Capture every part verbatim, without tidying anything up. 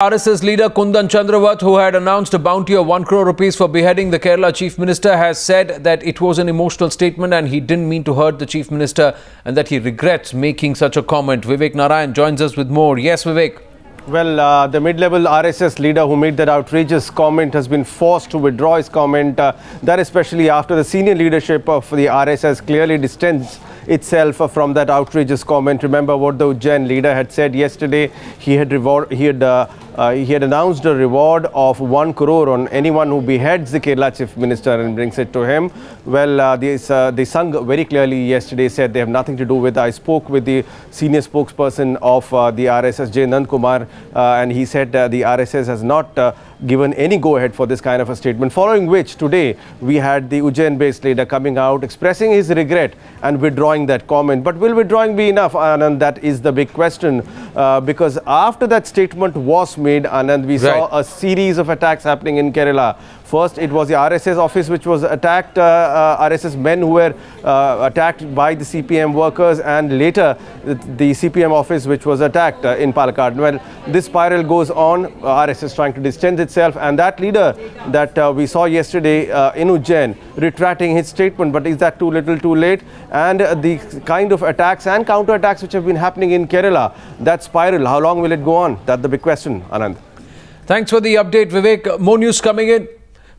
R S S leader Kundan Chandrawat, who had announced a bounty of one crore rupees for beheading the Kerala Chief Minister, has said that it was an emotional statement and he didn't mean to hurt the Chief Minister and that he regrets making such a comment. Vivek Narayan joins us with more. Yes, Vivek. Well, uh, the mid-level R S S leader who made that outrageous comment has been forced to withdraw his comment, uh, that especially after the senior leadership of the R S S clearly distanced itself from that outrageous comment. Remember what the Ujjain leader had said yesterday. He had reward, he had uh, uh, he had announced a reward of one crore on anyone who beheads the Kerala Chief Minister and brings it to him. Well, uh, this, uh, the Sangh very clearly yesterday said they have nothing to do with. I spoke with the senior spokesperson of uh, the R S S, Jay Nand Kumar. Uh, and he said uh, the R S S has not uh, given any go-ahead for this kind of a statement, following which today we had the Ujjain-based leader coming out expressing his regret and withdrawing that comment. But will withdrawing be enough, Anand? That is the big question, uh, because after that statement was made, Anand, we right. saw a series of attacks happening in Kerala. First, it was the R S S office which was attacked, uh, uh, R S S men who were uh, attacked by the C P M workers, and later the C P M office which was attacked uh, in Palakkad. Well, this spiral goes on, uh, R S S trying to distance itself, and that leader that uh, we saw yesterday, uh, Inu Jain, retracting his statement, but is that too little too late? And uh, the kind of attacks and counter-attacks which have been happening in Kerala, that spiral, how long will it go on? That's the big question, Anand. Thanks for the update, Vivek. More news coming in.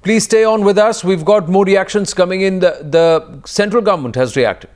Please stay on with us. We've got more reactions coming in. The, the central government has reacted.